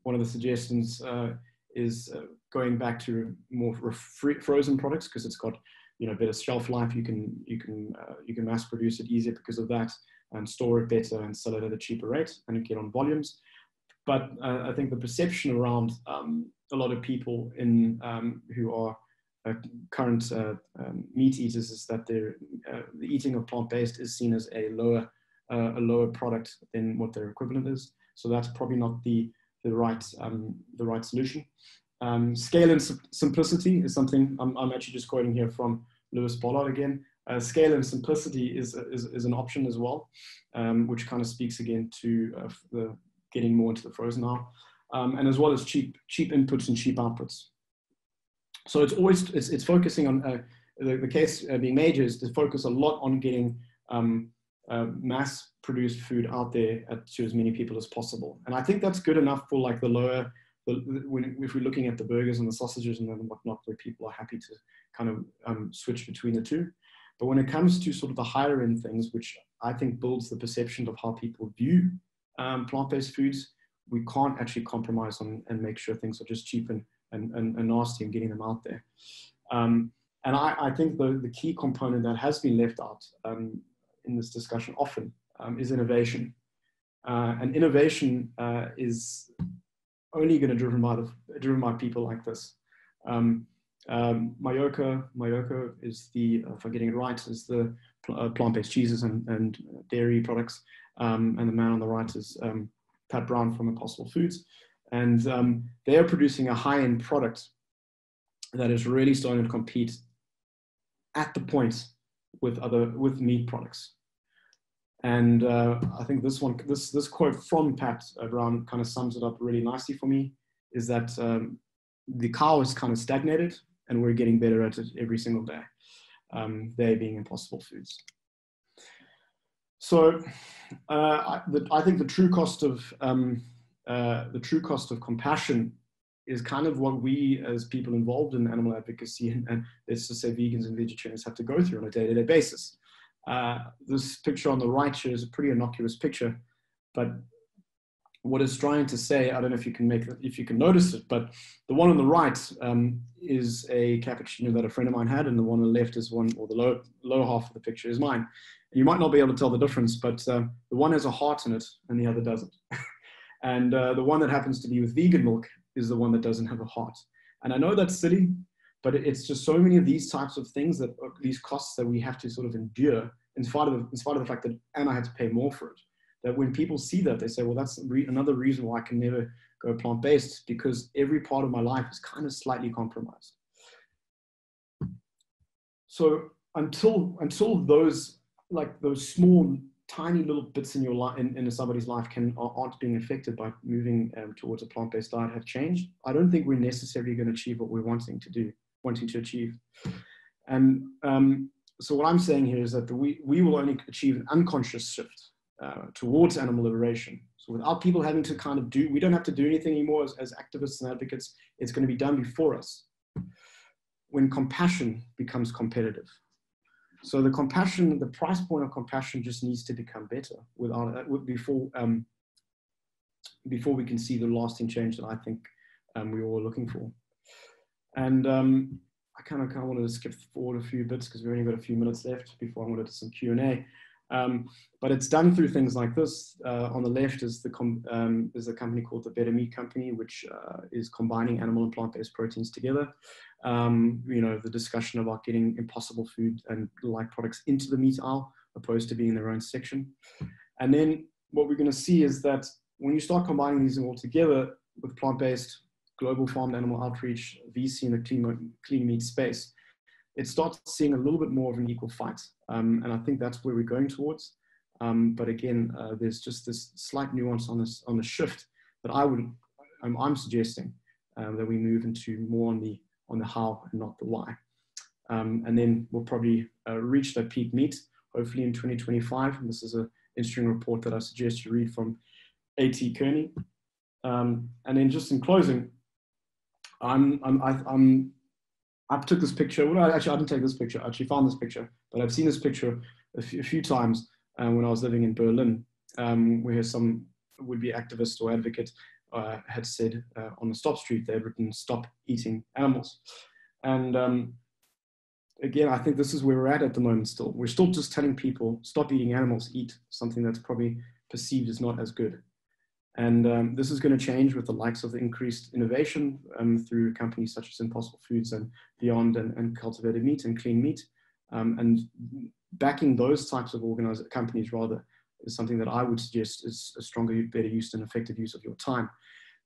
one of the suggestions uh, is uh, going back to more frozen products, because it's got, you know, better shelf life. You can, you can, uh, you can mass produce it easier because of that, and store it better and sell it at a cheaper rate and get on volumes. But uh, I think the perception around um, a lot of people in um, who are uh, current uh, um, meat eaters is that they're, uh, the eating of plant-based is seen as a lower uh, a lower product than what their equivalent is. So that's probably not the the right um, the right solution. Um, scale and simplicity is something I'm, I'm actually just quoting here from Lewis Bollard again. Uh, scale and simplicity is, is is an option as well, um, which kind of speaks again to uh, the getting more into the frozen now. Um, and as well as cheap, cheap inputs and cheap outputs. So it's always, it's, it's focusing on, uh, the, the case uh, being made is to focus a lot on getting um, uh, mass produced food out there at, to as many people as possible. And I think that's good enough for like the lower, the, when, if we're looking at the burgers and the sausages and whatnot, where people are happy to kind of um, switch between the two. But when it comes to sort of the higher end things, which I think builds the perception of how people view um, plant-based foods, we can't actually compromise on and make sure things are just cheap and, and, and, and nasty and getting them out there. Um, and I, I think the, the key component that has been left out um, in this discussion often um, is innovation. Uh, and innovation uh, is only going to be driven by, the, driven by people like this. Um, um, Mayorka, Mayorka is the, if I'm getting it right, is the uh, plant-based cheeses and, and dairy products. Um, and the man on the right is um, Pat Brown from Impossible Foods. And um, they are producing a high-end product that is really starting to compete at the point with other, with meat products. And uh, I think this one, this, this quote from Pat Brown kind of sums it up really nicely for me, is that um, the cow is kind of stagnated and we're getting better at it every single day. Um, they being Impossible Foods. So, uh, I, the, I think the true cost of um, uh, the true cost of compassion is kind of what we, as people involved in animal advocacy, and, and let's just say vegans and vegetarians, have to go through on a day-to-day basis. Uh, this picture on the right here is a pretty innocuous picture, but what it's trying to say, I don't know if you can make if you can notice it, but the one on the right um, is a cappuccino that a friend of mine had, and the one on the left is one, or the low low half of the picture is mine. You might not be able to tell the difference, but uh, the one has a heart in it and the other doesn't. And uh, the one that happens to be with vegan milk is the one that doesn't have a heart. And I know that's silly, but it's just so many of these types of things, that these costs that we have to sort of endure in spite of, in spite of the fact that, and I had to pay more for it, that when people see that, they say, well, that's re another reason why I can never go plant-based, because every part of my life is kind of slightly compromised. So until, until those, like those small, tiny little bits in your life, in, in somebody's life, can aren't being affected by moving um, towards a plant-based diet, have changed, I don't think we're necessarily going to achieve what we're wanting to do, wanting to achieve. And um, so what I'm saying here is that the, we, we will only achieve an unconscious shift uh, towards animal liberation. So without people having to kind of do, we don't have to do anything anymore as, as activists and advocates, it's going to be done before us. When compassion becomes competitive. So the compassion, the price point of compassion just needs to become better without, uh, before, um, before we can see the lasting change that I think um, we all are looking for. And um, I kind of kind of wanted to skip forward a few bits because we've only got a few minutes left before I want to do some Q and A. Um, but it's done through things like this. Uh, on the left is the com um, is a company called the Better Meat Company, which uh, is combining animal and plant-based proteins together. Um, you know, the discussion about getting Impossible Food and like products into the meat aisle, opposed to being in their own section. And then what we're going to see is that when you start combining these all together with plant-based, global farmed animal outreach, V C in the clean, clean meat space, it starts seeing a little bit more of an equal fight. Um, and I think that's where we're going towards. Um, but again, uh, there's just this slight nuance on this, on the shift that I would, I'm, I'm suggesting um, that we move into more on the, on the how and not the why. Um, and then we'll probably uh, reach that peak meat, hopefully in twenty twenty-five. And this is an interesting report that I suggest you read from A T Kearney. Um, and then just in closing, I'm, I'm, I, I'm, I took this picture, well, actually I didn't take this picture, I actually found this picture, but I've seen this picture a few, a few times uh, when I was living in Berlin, um, where some would-be activist or advocate uh, had said uh, on the stop street, they had written, stop eating animals. And um, again, I think this is where we're at at the moment still. We're still just telling people, stop eating animals, eat something that's probably perceived as not as good. And um, this is going to change with the likes of the increased innovation um, through companies such as Impossible Foods and Beyond and, and Cultivated Meat and Clean Meat. Um, and backing those types of organized companies rather is something that I would suggest is a stronger, better use and effective use of your time.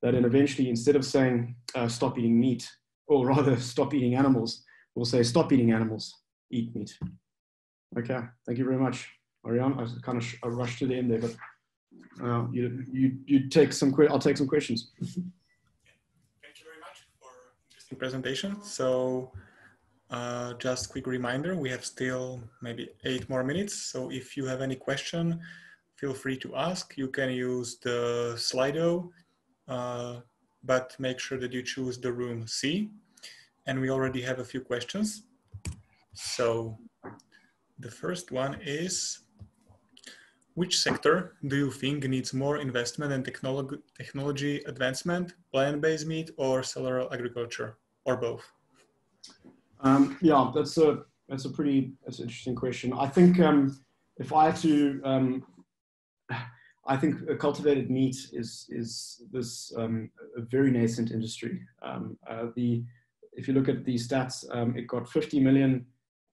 That and eventually, instead of saying, uh, stop eating meat, or rather stop eating animals, we'll say, stop eating animals, eat meat. Okay, thank you very much. Marianne, I kind of sh I rushed to the end there, but Uh, you, you, you take some, que I'll take some questions. Thank you very much for interesting presentation. So uh, just quick reminder, we have still maybe eight more minutes. So if you have any question, feel free to ask. You can use the Slido, uh, but make sure that you choose the room C. And we already have a few questions. So the first one is, which sector do you think needs more investment and technolog technology advancement, plant-based meat or cellular agriculture, or both? Um, yeah, that's a, that's a pretty that's an interesting question. I think um, if I had to, um, I think cultivated meat is, is this um, a very nascent industry. Um, uh, the, if you look at the stats, um, it got fifty million,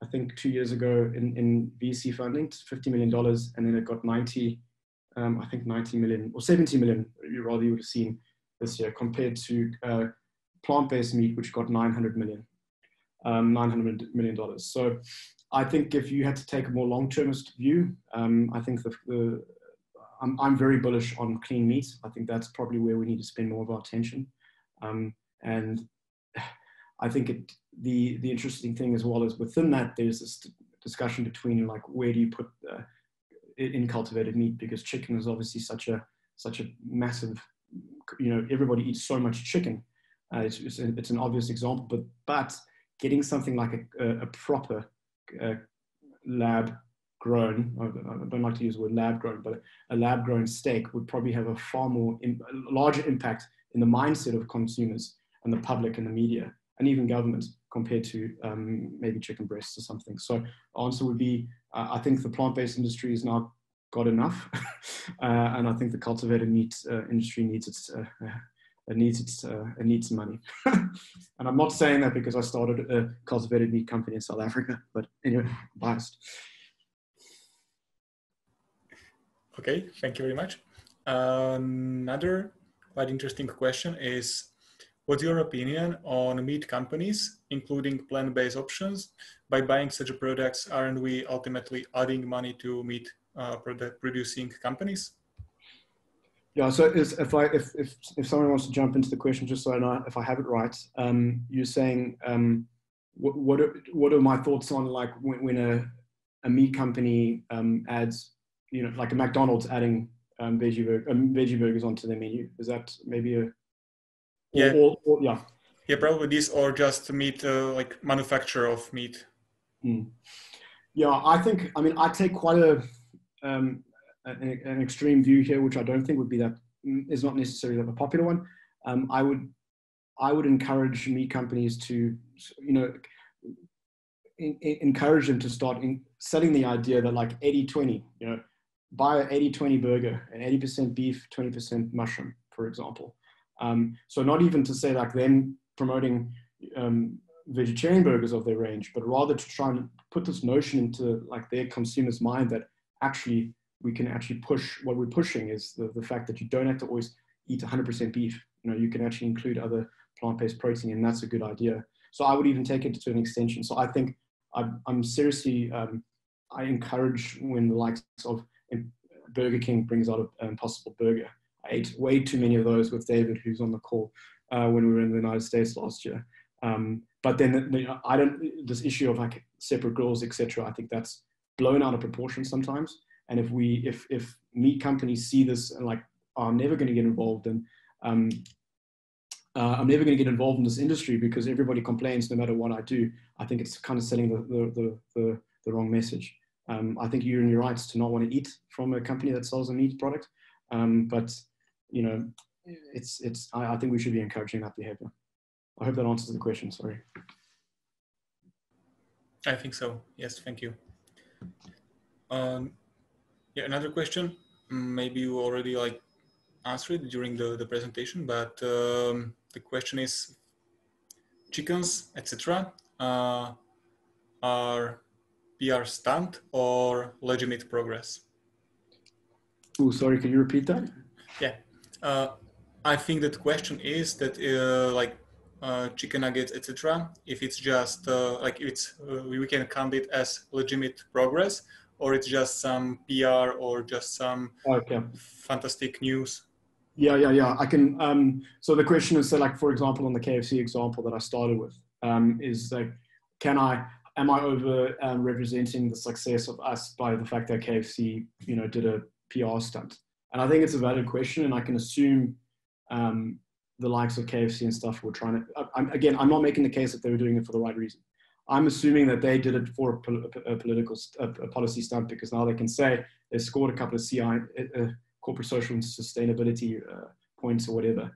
I think two years ago in, in V C funding, fifty million dollars, and then it got ninety, um, I think ninety million, or seventy million, you rather you would have seen this year, compared to uh, plant-based meat, which got nine hundred million dollars. Um, nine hundred million dollars. So I think if you had to take a more long-termist view, um, I think the, the, I'm, I'm very bullish on clean meat. I think that's probably where we need to spend more of our attention. Um, and I think it, the, the interesting thing as well is within that, there's this discussion between like, where do you put uh, in cultivated meat? Because chicken is obviously such a, such a massive, you know, everybody eats so much chicken. Uh, it's, it's, a, it's an obvious example, but, but getting something like a, a, a proper uh, lab grown, I don't like to use the word lab grown, but a lab grown steak would probably have a far more, a larger impact in the mindset of consumers and the public and the media, and even government, compared to um, maybe chicken breasts or something. So answer would be, uh, I think the plant-based industry has not got enough. uh, and I think the cultivated meat uh, industry needs its, uh, uh, it needs its, uh, it needs money. And I'm not saying that because I started a cultivated meat company in South Africa, but anyway, I'm biased. Okay, thank you very much. Um, another quite interesting question is, what's your opinion on meat companies, including plant-based options? By buying such products, aren't we ultimately adding money to meat uh, product producing companies? Yeah, so is, if, I, if, if, if someone wants to jump into the question, just so I know if I have it right, um, you're saying, um, what, what, are, what are my thoughts on like when, when a, a meat company um, adds, you know, like a McDonald's adding um, veggie, bur um, veggie burgers onto their menu? Is that maybe a... Yeah. Or, or, yeah, yeah, probably this, or just meat, uh, like manufacture of meat. Mm. Yeah, I think, I mean, I take quite a, um, an, an extreme view here, which I don't think would be that, is not necessarily the popular one. Um, I would, I would encourage meat companies to, you know, in, in, encourage them to start in selling the idea that like eighty twenty, you know, buy an eighty twenty burger and eighty percent beef, twenty percent mushroom, for example. Um, so not even to say like them promoting um, vegetarian burgers of their range, but rather to try and put this notion into like their consumer's mind that actually we can actually push, what we're pushing is the, the fact that you don't have to always eat one hundred percent beef. You know, you can actually include other plant-based protein, and that's a good idea. So I would even take it to an extension. So I think I'm, I'm seriously, um, I encourage when the likes of Burger King brings out an Impossible Burger. I ate way too many of those with David, who's on the call, uh, when we were in the United States last year. Um, but then the, I don't, this issue of like separate grills, et cetera, I think that's blown out of proportion sometimes. And if we, if, if meat companies see this and like, oh, I'm never going to get involved in, um, uh, I'm never going to get involved in this industry because everybody complains no matter what I do, I think it's kind of sending the, the, the, the, the wrong message. Um, I think you're in your rights to not want to eat from a company that sells a meat product. Um, but you know, it's, it's, I, I think we should be encouraging that behavior. I hope that answers the question, sorry. I think so, yes, thank you. Um, yeah, another question, maybe you already like answered it during the, the presentation, but um, the question is, chickens, et cetera, uh, are P R stunt or legitimate progress? Oh, sorry, can you repeat that? Yeah, uh, I think that the question is that uh, like uh, chicken nuggets, et cetera, if it's just uh, like it's uh, we can count it as legitimate progress, or it's just some P R or just some okay. fantastic news. Yeah, yeah, yeah. I can. Um, so the question is, so like for example, on the K F C example that I started with, um, is like, can I? Am I over um, representing the success of us by the fact that K F C, you know, did a P R stunt? And I think it's a valid question, and I can assume um, the likes of K F C and stuff were trying to, I'm, again, I'm not making the case that they were doing it for the right reason. I'm assuming that they did it for a, pol a political, a, a policy stunt, because now they can say they scored a couple of C I, uh, corporate social and sustainability uh, points or whatever.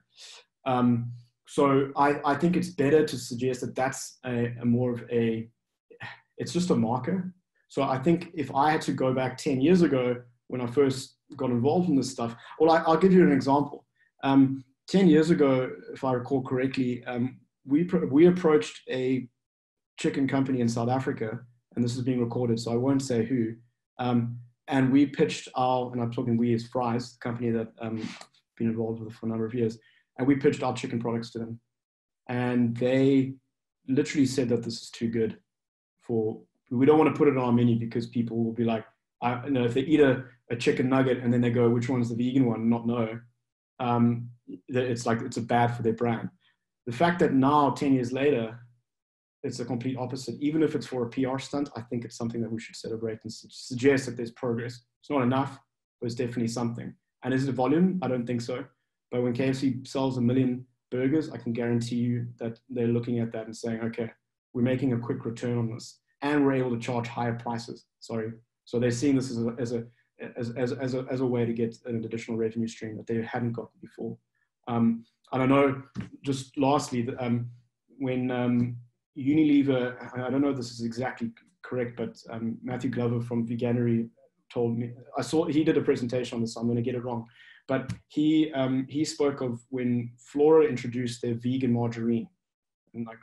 Um, so I, I think it's better to suggest that that's a, a more of a, it's just a marker. So I think if I had to go back ten years ago, when I first got involved in this stuff, well, I, I'll give you an example. Um, ten years ago, if I recall correctly, um, we, pro we approached a chicken company in South Africa, and this is being recorded, so I won't say who. Um, and we pitched our, and I'm talking we as Fries, the company that um, been involved with for a number of years, and we pitched our chicken products to them. And they literally said that this is too good for, we don't want to put it on our menu because people will be like, I you know, if they eat a, a chicken nugget and then they go, which one's the vegan one, not know, um, it's like, it's a bad for their brand. The fact that now, ten years later, it's the complete opposite. Even if it's for a P R stunt, I think it's something that we should celebrate and su suggest that there's progress. It's not enough, but it's definitely something. And is it volume? I don't think so. But when K F C sells a million burgers, I can guarantee you that they're looking at that and saying, okay, we're making a quick return on this, and we're able to charge higher prices. Sorry. So they're seeing this as a, as a, as, as, as, a, as a way to get an additional revenue stream that they hadn't gotten before. Um, I don't know, just lastly, um, when um, Unilever, I don't know if this is exactly correct, but um, Matthew Glover from Veganuary told me, I saw, he did a presentation on this, so I'm going to get it wrong, but he, um, he spoke of when Flora introduced their vegan margarine, and like,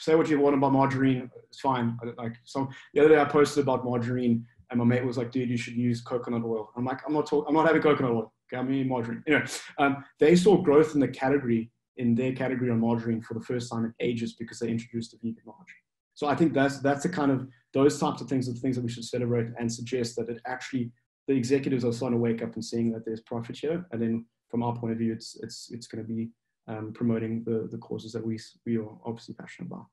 say what you want about margarine, it's fine. Like some, the other day I posted about margarine, and my mate was like, dude, you should use coconut oil. I'm like, I'm not talking, I'm not having coconut oil. Okay, I'm eating margarine. Anyway, um, they saw growth in the category, in their category on margarine for the first time in ages because they introduced a vegan margarine. So I think that's, that's the kind of, those types of things are the things that we should celebrate and suggest that it actually, the executives are starting to wake up and seeing that there's profit here. And then from our point of view, it's, it's, it's going to be um, promoting the, the causes that we, we are obviously passionate about.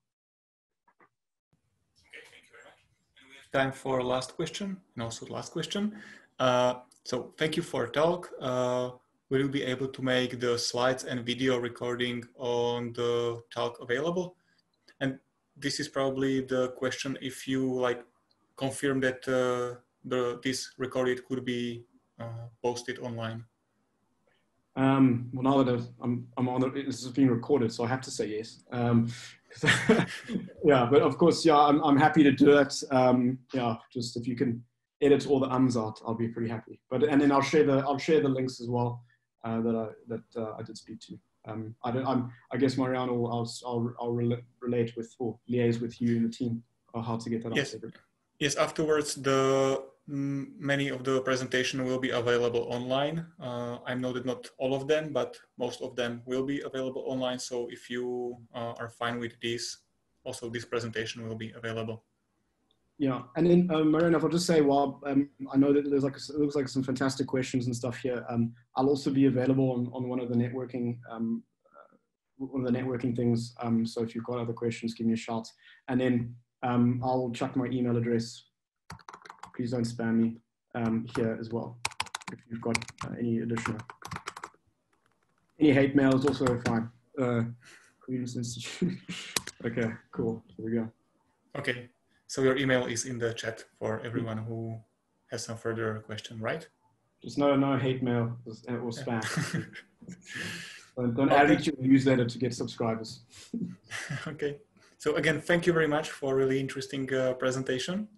Time for last question and also last question. Uh, so thank you for talk. Uh, will you be able to make the slides and video recording on the talk available? And this is probably the question, if you like confirm that uh, the, this recorded could be uh, posted online. Um, well, now that I'm, I'm on the, this is being recorded, so I have to say yes. Um, Yeah, but of course, yeah, I'm, I'm happy to do it. Um, yeah, just if you can edit all the ums out, I'll be pretty happy. But and then I'll share the I'll share the links as well uh, that I that uh, I did speak to. Um, I don't. I'm, I guess Marianne will. I'll I'll, I'll rel relate with or liaise with you and the team on how to get that. Yes. Out yes. Afterwards, the many of the presentation will be available online. Uh, I know that not all of them, but most of them will be available online. So if you uh, are fine with these, also this presentation will be available. Yeah, and then uh, Marianne, if I'll just say, well, um, I know that there's like it looks like some fantastic questions and stuff here. Um, I'll also be available on, on one of the networking um, uh, one of the networking things. Um, so if you've got other questions, give me a shout. And then um, I'll check my email address. Please don't spam me um, here as well. If you've got uh, any additional any hate mail is also fine. Uh, Credence Institute. Okay, cool. Here we go. Okay. So your email is in the chat for everyone who has some further question, right? Just no, no hate mail or spam. don't don't okay. add it to your newsletter to get subscribers. Okay. So again, thank you very much for a really interesting uh, presentation.